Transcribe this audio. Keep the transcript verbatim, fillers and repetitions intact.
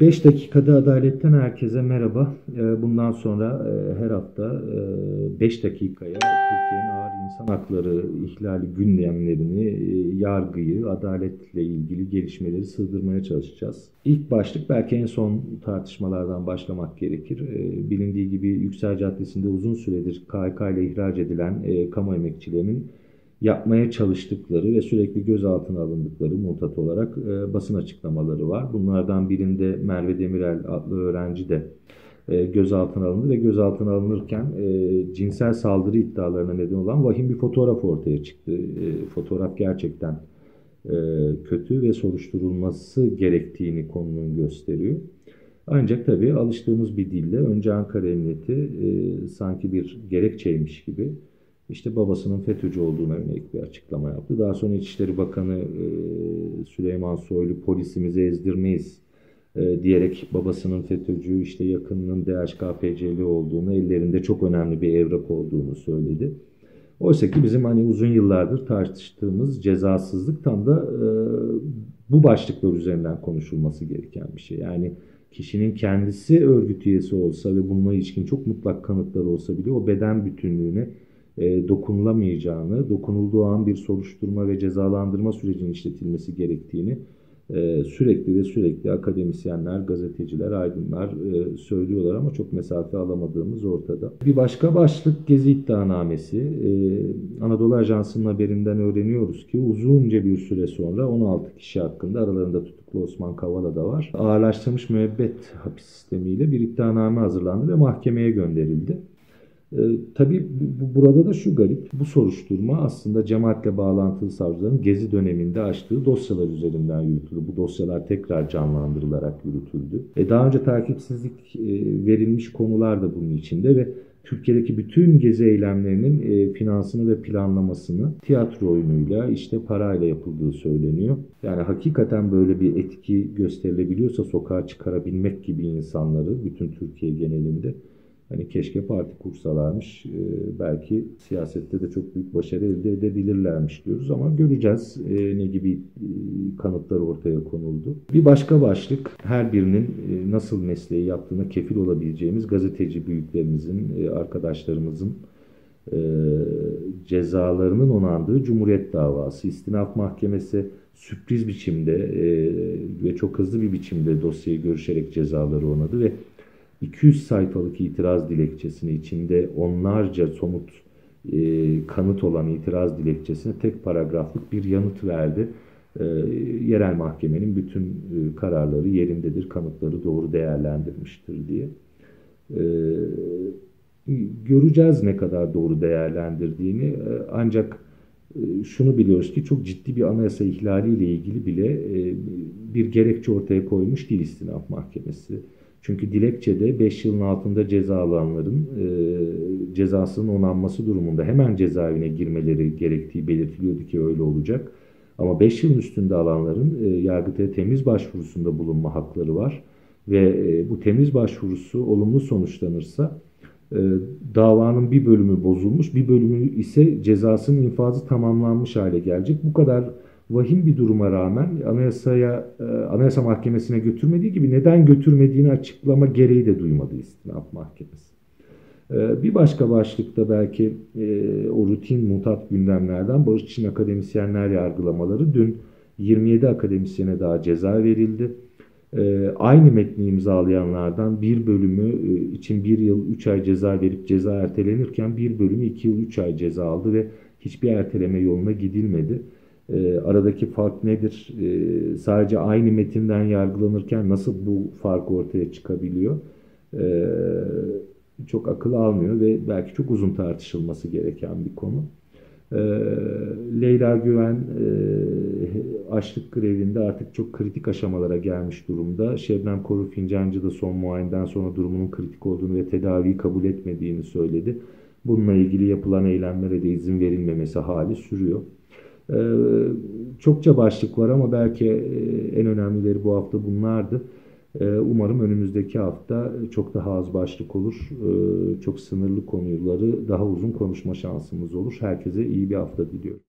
beş dakikada adaletten herkese merhaba. Bundan sonra her hafta beş dakikaya Türkiye'nin ağır insan hakları ihlali gündemlerini, yargıyı, adaletle ilgili gelişmeleri sığdırmaya çalışacağız. İlk başlık belki en son tartışmalardan başlamak gerekir. Bilindiği gibi Yüksel Caddesi'nde uzun süredir K H K ile ihraç edilen kamu emekçilerinin yapmaya çalıştıkları ve sürekli gözaltına alındıkları mutat olarak e, basın açıklamaları var. Bunlardan birinde Merve Demirel adlı öğrenci de e, gözaltına alındı ve gözaltına alınırken e, cinsel saldırı iddialarına neden olan vahim bir fotoğraf ortaya çıktı. E, fotoğraf gerçekten e, kötü ve soruşturulması gerektiğini konunun gösteriyor. Ancak tabii alıştığımız bir dille önce Ankara Emniyeti e, sanki bir gerekçeymiş gibi İşte babasının FETÖ'cü olduğuna yönelik bir açıklama yaptı. Daha sonra İçişleri Bakanı Süleyman Soylu polisimizi ezdirmeyiz diyerek babasının FETÖ'cü, işte yakınının D H K P C'li olduğunu, ellerinde çok önemli bir evrak olduğunu söyledi. Oysa ki bizim hani uzun yıllardır tartıştığımız cezasızlık tam da bu başlıklar üzerinden konuşulması gereken bir şey. Yani kişinin kendisi örgüt üyesi olsa ve bununla ilişkin çok mutlak kanıtlar olsa bile o beden bütünlüğüne dokunulamayacağını, dokunulduğu an bir soruşturma ve cezalandırma sürecinin işletilmesi gerektiğini sürekli ve sürekli akademisyenler, gazeteciler, aydınlar söylüyorlar ama çok mesafe alamadığımız ortada. Bir başka başlık Gezi iddianamesi. Anadolu Ajansı'nın haberinden öğreniyoruz ki uzunca bir süre sonra on altı kişi hakkında, aralarında tutuklu Osman Kavala da var, ağırlaştırılmış müebbet hapis sistemiyle bir iddianame hazırlandı ve mahkemeye gönderildi. E, tabii bu, burada da şu garip, bu soruşturma aslında cemaatle bağlantılı savcıların Gezi döneminde açtığı dosyalar üzerinden yürütüldü. Bu dosyalar tekrar canlandırılarak yürütüldü. E, daha önce takipsizlik e, verilmiş konular da bunun içinde ve Türkiye'deki bütün Gezi eylemlerinin e, finansını ve planlamasını tiyatro oyunuyla, işte parayla yapıldığı söyleniyor. Yani hakikaten böyle bir etki gösterilebiliyorsa sokağa çıkarabilmek gibi insanları bütün Türkiye genelinde, hani keşke parti kursalarmış, belki siyasette de çok büyük başarı elde edebilirlermiş diyoruz ama göreceğiz ne gibi kanıtlar ortaya konuldu. Bir başka başlık, her birinin nasıl mesleği yaptığına kefil olabileceğimiz gazeteci büyüklerimizin, arkadaşlarımızın cezalarının onandığı Cumhuriyet davası. İstinaf Mahkemesi sürpriz biçimde ve çok hızlı bir biçimde dosyayı görüşerek cezaları onadı ve iki yüz sayfalık itiraz dilekçesini, içinde onlarca somut e, kanıt olan itiraz dilekçesine tek paragraflık bir yanıt verdi. E, yerel mahkemenin bütün e, kararları yerindedir, kanıtları doğru değerlendirmiştir diye. E, göreceğiz ne kadar doğru değerlendirdiğini, e, ancak e, şunu biliyoruz ki çok ciddi bir anayasa ihlaliyle ilgili bile e, bir gerekçe ortaya koymuş değil İstinaf Mahkemesi. Çünkü dilekçede beş yılın altında ceza alanların e, cezasının onanması durumunda hemen cezaevine girmeleri gerektiği belirtiliyordu ki öyle olacak. Ama beş yılın üstünde alanların e, Yargıtay'a temiz başvurusunda bulunma hakları var. Ve e, bu temiz başvurusu olumlu sonuçlanırsa e, davanın bir bölümü bozulmuş, bir bölümü ise cezasının infazı tamamlanmış hale gelecek. Bu kadar vahim bir duruma rağmen anayasaya, Anayasa Mahkemesi'ne götürmediği gibi neden götürmediğini açıklama gereği de duymadı İstinaf Mahkemesi. Bir başka başlıkta belki o rutin mutat gündemlerden Barış İçin Akademisyenler yargılamaları. Dün yirmi yedi akademisyene daha ceza verildi. Aynı metni imzalayanlardan bir bölümü için bir yıl üç ay ceza verip ceza ertelenirken bir bölümü iki yıl üç ay ceza aldı ve hiçbir erteleme yoluna gidilmedi. E, aradaki fark nedir? E, sadece aynı metinden yargılanırken nasıl bu fark ortaya çıkabiliyor? E, çok akıl almıyor ve belki çok uzun tartışılması gereken bir konu. E, Leyla Güven e, açlık grevinde artık çok kritik aşamalara gelmiş durumda. Şebnem Koru Fincancı da son muayeneden sonra durumunun kritik olduğunu ve tedaviyi kabul etmediğini söyledi. Bununla ilgili yapılan eylemlere de izin verilmemesi hali sürüyor. Ee, çokça başlık var ama belki en önemlileri bu hafta bunlardı. Ee, umarım önümüzdeki hafta çok daha az başlık olur. Ee, çok sınırlı konuları daha uzun konuşma şansımız olur. Herkese iyi bir hafta diliyorum.